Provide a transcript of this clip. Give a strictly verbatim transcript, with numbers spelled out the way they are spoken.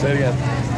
Say it again.